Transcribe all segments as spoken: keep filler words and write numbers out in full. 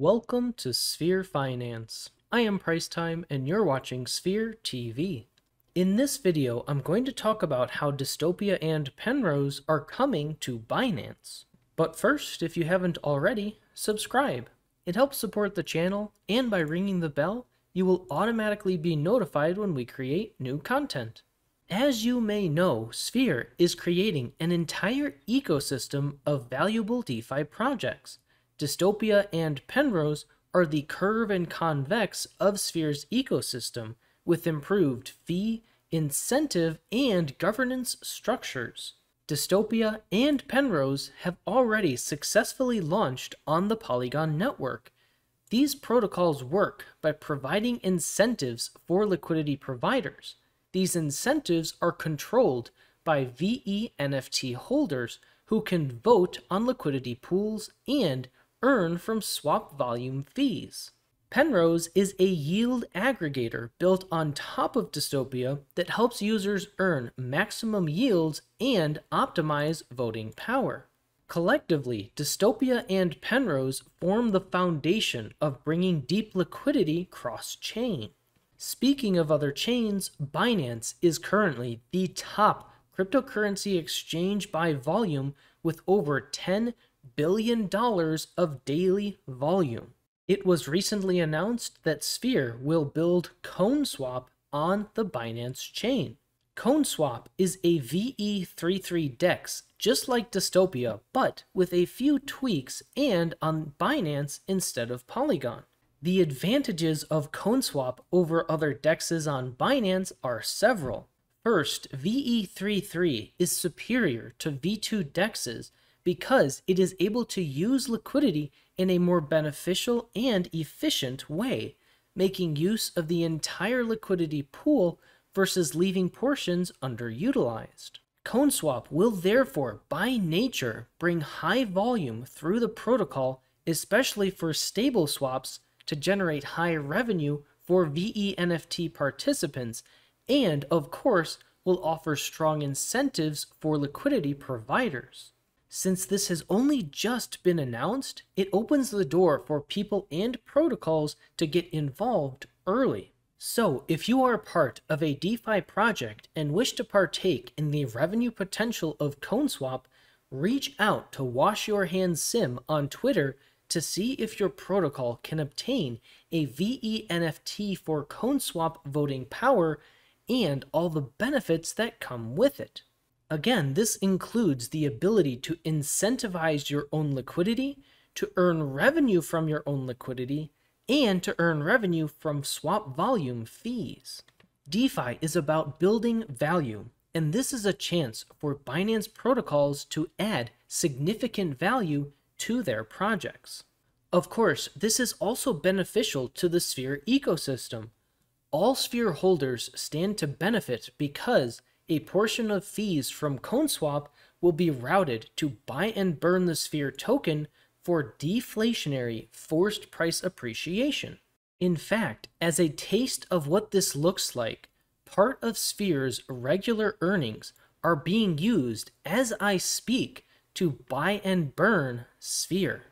Welcome to Sphere Finance. I am PriceTime and you're watching Sphere T V. In this video, I'm going to talk about how Dystopia and Penrose are coming to Binance. But first, if you haven't already, subscribe. It helps support the channel, and by ringing the bell, you will automatically be notified when we create new content. As you may know, Sphere is creating an entire ecosystem of valuable DeFi projects. Dystopia and Penrose are the curve and convex of Sphere's ecosystem, with improved fee, incentive, and governance structures. Dystopia and Penrose have already successfully launched on the Polygon network. These protocols work by providing incentives for liquidity providers. These incentives are controlled by ve N F T holders who can vote on liquidity pools and earn from swap volume fees. Penrose is a yield aggregator built on top of Dystopia that helps users earn maximum yields and optimize voting power. Collectively, Dystopia and Penrose form the foundation of bringing deep liquidity cross-chain. Speaking of other chains, Binance is currently the top cryptocurrency exchange by volume with over ten billion dollars of daily volume. It was recently announced that Sphere will build ConeSwap on the Binance chain. ConeSwap is a ve three three DEX, just like Dystopia, but with a few tweaks and on Binance instead of Polygon. The advantages of ConeSwap over other DEXs on Binance are several. First, ve three three is superior to v two DEXs because it is able to use liquidity in a more beneficial and efficient way, making use of the entire liquidity pool versus leaving portions underutilized. ConeSwap will therefore, by nature, bring high volume through the protocol, especially for stable swaps, to generate high revenue for ve N F T participants, and of course will offer strong incentives for liquidity providers. Since this has only just been announced, it opens the door for people and protocols to get involved early. So if you are part of a DeFi project and wish to partake in the revenue potential of ConeSwap, reach out to WashYourHandsSim on Twitter to see if your protocol can obtain a ve N F T for ConeSwap voting power and all the benefits that come with it. Again, this includes the ability to incentivize your own liquidity, to earn revenue from your own liquidity, and to earn revenue from swap volume fees. DeFi is about building value, and this is a chance for Binance protocols to add significant value to their projects. Of course, this is also beneficial to the Sphere ecosystem. All Sphere holders stand to benefit because a portion of fees from ConeSwap will be routed to buy and burn the Sphere token for deflationary forced price appreciation. In fact, as a taste of what this looks like, part of Sphere's regular earnings are being used as I speak to buy and burn Sphere.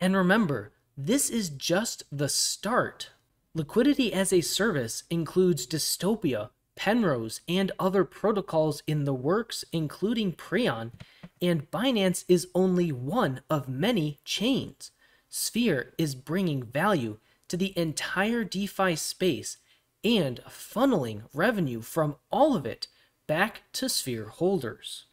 And remember, this is just the start. Liquidity as a service includes Dystopia, Penrose, and other protocols in the works, including Prion, and Binance is only one of many chains. Sphere is bringing value to the entire DeFi space and funneling revenue from all of it back to Sphere holders.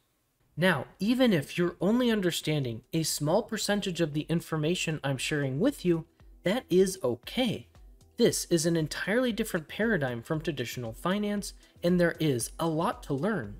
Now, even if you're only understanding a small percentage of the information I'm sharing with you, that is okay. This is an entirely different paradigm from traditional finance, and there is a lot to learn.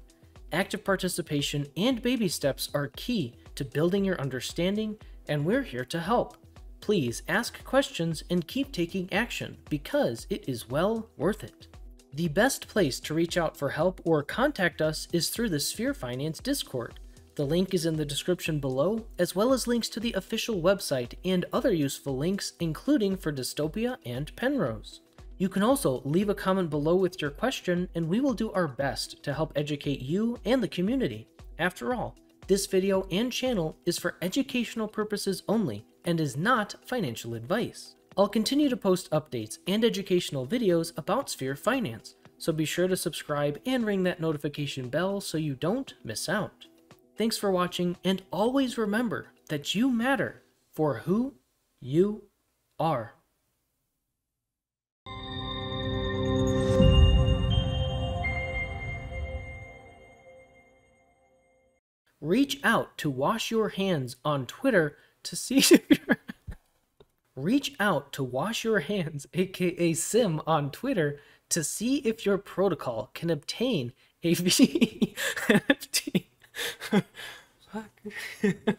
Active participation and baby steps are key to building your understanding, and we're here to help. Please ask questions and keep taking action because it is well worth it. The best place to reach out for help or contact us is through the Sphere Finance Discord. The link is in the description below, as well as links to the official website and other useful links, including for Dystopia and Penrose. You can also leave a comment below with your question, and we will do our best to help educate you and the community. After all, this video and channel is for educational purposes only and is not financial advice. I'll continue to post updates and educational videos about Sphere Finance, so be sure to subscribe and ring that notification bell so you don't miss out. Thanks for watching, and always remember that you matter for who you are. Reach out to Wash Your Hands on Twitter to see your... Reach out to Wash Your Hands, aka Sim, on Twitter to see if your protocol can obtain a V N F T. Fuck.